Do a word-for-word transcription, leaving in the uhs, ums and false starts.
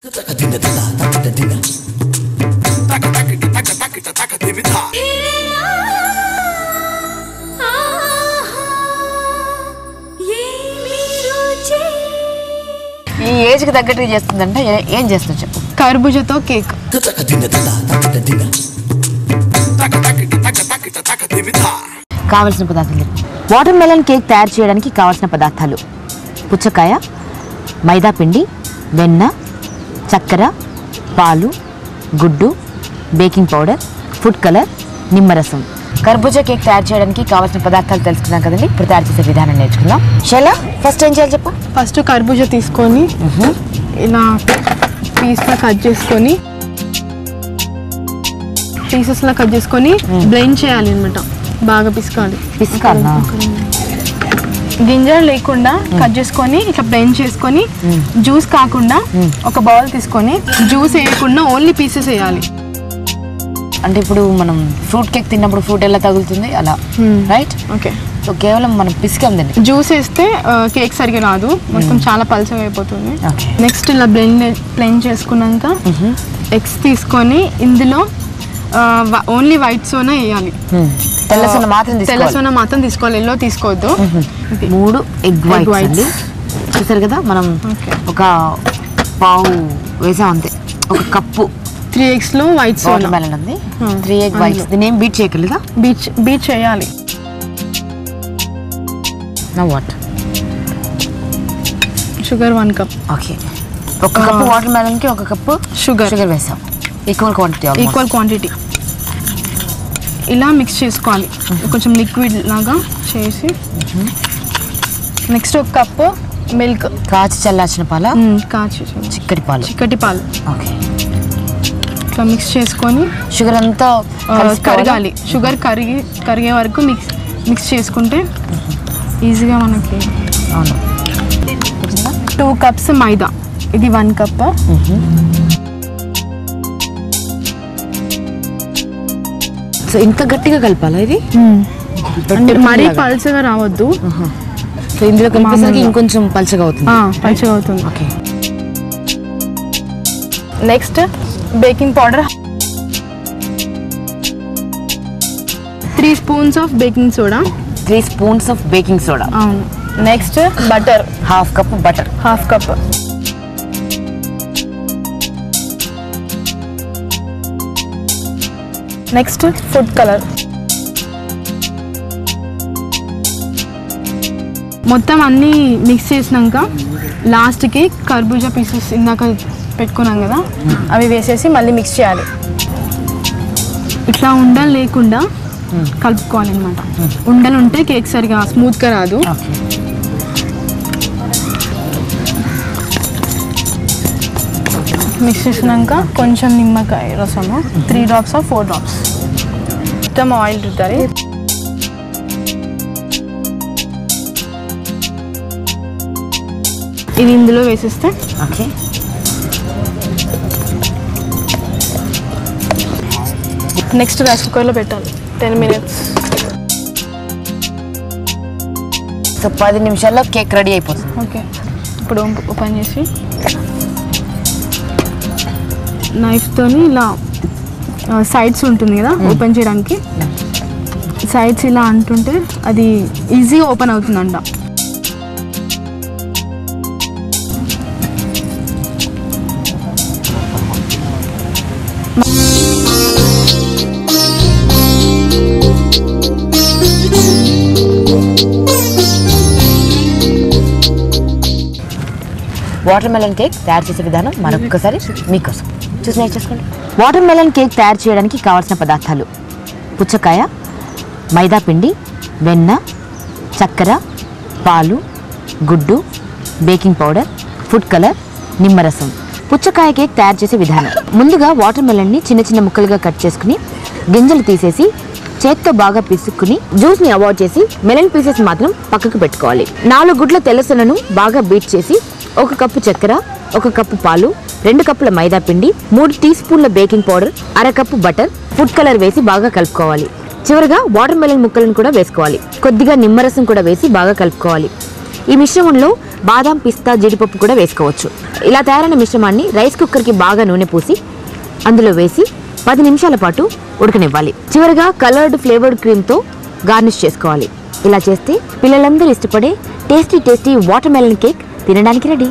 खरबूज तो cake water melon cake तैयार చేయడానికి కావాల్సిన పదార్థాలు పుచ్చకాయ మైదా పిండి వెన్న చక్కెర పాలు గుడ్డు బేకింగ్ పౌడర్ ఫుడ్ కలర్ నిమ్మరసం కర్బూజ కేక్ తయారు చేయడానికి కావాల్సిన పదార్థాలు తెలుసుకున్నాం కదండి ఇప్పుడు తయారు చేసే విధానం నేర్చుకుందాం శైలా ఫస్ట్ ఏం చేయాలి చెప్పు ఫస్ట్ కర్బూజ తీసుకొని ఇలా పీస్ లా కట్ చేసుకొని పీసెస్ లా కట్ చేసుకొని బ్లెండ్ చేయాలి అన్నమాట బాగా పిసకాలి పిసకాలి गिंजर लेकिन कट इला ब्लेंड चेसुकोनी ज्यूस काकुंडा बौल तीसुकोनी ज्यूस वेयकुंडा ओनली पीसेस वेयाली अंटे इप्पुडु मनं फ्रूट केक तिन्नप्पुडु फ्रूट एला तगुलुतुंदी अला राइट ओके सो केवलं मनं पिसुकंदंडी ज्यूस वेस्ते केक सरिगा रादु मोत्तं चाला पल्चगा अयिपोतुंदी नेक्स्ट इला ब्लेंड ब्लेंड चेसुकुन्नाक एग्स तीसुकोनी इंदुलो ఓన్లీ వైట్ సోనా వేయాలి తెల్ల సోనా మాత్రం తీసుకోవాలి తెల్ల సోనా మాత్రం తీసుకోవాలి ఎల్లో తీసుకోవద్దు మూడు ఎగ్ వైట్స్ అండి చూశారు కదా మనం ఒక పావు వేసా అంతే ఒక కప్పు మూడు ఎగ్స్ లో వైట్ సోనా వాటర్‌మెలన్ ఉంది మూడు ఎగ్ వైట్స్ ది నేమ్ బీట్ చేయకలేదా బీట్ బీట్ చేయాలి now what sugar one cup okay ఒక కప్పు వాటర్‌మెలన్ కి ఒక కప్పు షుగర్ షుగర్ వేసాం ఈక్వల్ క్వాంటిటీ ఈక్వల్ క్వాంటిటీ ఇలా మిక్స్ చేసుకోవాలి కొంచెం లిక్విడ్ లాగా చేసి నెక్స్ట్ ఒక కప్ మిల్క్ కాచి చల్లార్చిన పాలు కాచి చిక్కటి పాలు చిక్కటి పాలు ఓకే ఇలా మిక్స్ చేసుకొని షుగర్ అంతా కరగాలి షుగర్ కరిగి కరిగే వరకు మిక్స్ మిక్స్ చేసుకుంటే ఈజీగా మనకి అవును టూ కప్స్ మైదా ఇది వన్ కప్ సో ఇంత గట్టిగా కలపాలా ఇది అంటే మరీ పల్చగా రావద్దు సో ఇందులో కలిపేసరికి ఇంకొంచెం పల్చగా అవుతుంది ఆ పల్చగా అవుతుంది ఓకే నెక్స్ట్ బేకింగ్ పౌడర్ మూడు స్పూన్స్ ఆఫ్ బేకింగ్ సోడా మూడు స్పూన్స్ ఆఫ్ బేకింగ్ సోడా అవును next butter half cup butter half cup Next food color. మొత్తం అన్ని మిక్స్ చేసినాక లాస్ట్ కి కర్బూజా పీసెస్ ఇందాక పెట్టుకున్నాం కదా అవి వేసేసి మళ్ళీ మిక్స్ చేయాలి ఇట్లా ఉండలు లేకుండా కలుపుకోవాలి అన్నమాట ఉండలు ఉంటే కేక్ సరిగా స్మూత్ గా రాదు మిక్స్ చేసినాక కొంచెం నిమ్మకాయ రసము మూడు డ్రాప్స్ ఆ నాలుగు డ్రాప్స్ మొత్తం ఆయిల్ రుద్దాలి ఇది ఇందులో వేసేస్తే ఓకే నెక్స్ట్ రైస్ కుక్కర్లో పెట్టాలి పది నిమిషాలు సో పది నిమిషాల్లో కేక్ రెడీ అయిపోతుంది ఓకే ఇప్పుడు ఓపెన్ చేసి నైఫ్ తోని ఇలా సైడ్స్ ఉంటుంది కదా ఓపెన్ చేయడానికి సైడ్స్ ఇలా అంటుంటే అది ఈజీగా ఓపెన్ అవుతుందంట వాటర్ మెలన్ కేక్ తయారు చేసే విధానం మరొకసారి మీకోసం చూసి చేసుకోండి వాటర్ మెలన్ కేక్ తయారు చేయడానికి కావాల్సిన పదార్థాలు పుచ్చకాయ మైదా పిండి వెన్న చక్కెర పాలు గుడ్డు బేకింగ్ పౌడర్ ఫుడ్ కలర్ నిమ్మరసం పుచ్చకాయ కేక్ తయారు చేసే విధానం ముందుగా వాటర్ మెలన్ని చిన్న చిన్న ముక్కలుగా కట్ చేసుకుని గింజలు తీసేసి చేత్తో బాగా పిసుక్కుని జ్యూస్ ని అవాయిడ్ చేసి మెలన్ పీసెస్ మాత్రం పక్కకు పెట్టుకోవాలి నాలుగు గుడ్ల తెల్లసనను బాగా బీట్ చేసి ఒక కప్పు చక్కెర ఒక కప్పు పాలు రెండు కప్పుల మైదా పిండి మూడు టీ స్పూన్ల బేకింగ్ పౌడర్ అర కప్పు బటర్ ఫుడ్ కలర్ వేసి బాగా కలుపుకోవాలి చివరగా వాటర్ మెలన్ ముక్కలను కూడా వేసుకోవాలి కొద్దిగా నిమ్మరసం కూడా వేసి బాగా కలుపుకోవాలి ఈ మిశ్రమంలో బాదం పిస్తా జీడిపప్పు కూడా వేసుకోవచ్చు. ఇలా తయారైన మిశ్రమాన్ని రైస్ కుక్కర్ కి బాగా నూనె పోసి అందులో వేసి పది నిమిషాల పాటు ఉడకనివ్వాలి. చివరగా కలర్డ్ ఫ్లేవర్డ్ క్రీమ్ తో గార్నిష్ చేసుకోవాలి. ఇలా చేస్తే పిల్లలందరూ ఇష్టపడే టేస్టీ టేస్టీ వాటర్మెలన్ కేక్ తినడానికి రెడీ.